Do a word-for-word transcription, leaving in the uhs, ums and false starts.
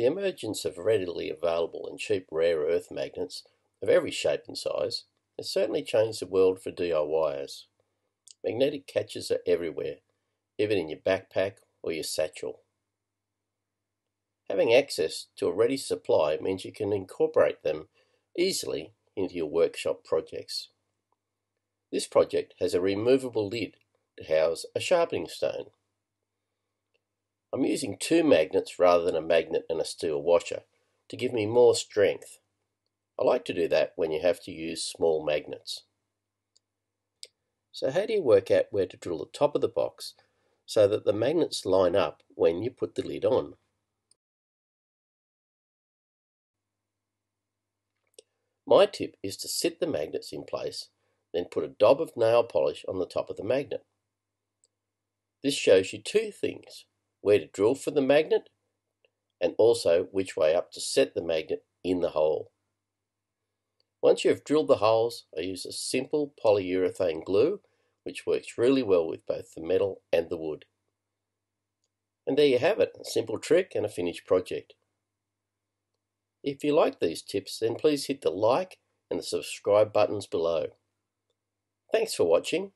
The emergence of readily available and cheap rare earth magnets of every shape and size has certainly changed the world for D I Yers. Magnetic catches are everywhere, even in your backpack or your satchel. Having access to a ready supply means you can incorporate them easily into your workshop projects. This project has a removable lid to house a sharpening stone. I'm using two magnets rather than a magnet and a steel washer to give me more strength. I like to do that when you have to use small magnets. So how do you work out where to drill the top of the box so that the magnets line up when you put the lid on? My tip is to sit the magnets in place, then put a dab of nail polish on the top of the magnet. This shows you two things: where to drill for the magnet, and also which way up to set the magnet in the hole. Once you have drilled the holes, I use a simple polyurethane glue, which works really well with both the metal and the wood. And there you have it, a simple trick and a finished project. If you like these tips, then please hit the like and the subscribe buttons below. Thanks for watching.